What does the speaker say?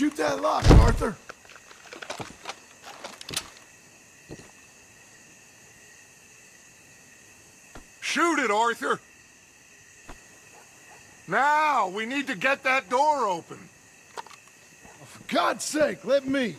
Shoot that lock, Arthur. Shoot it, Arthur. Now, we need to get that door open. Oh, for God's sake, let me.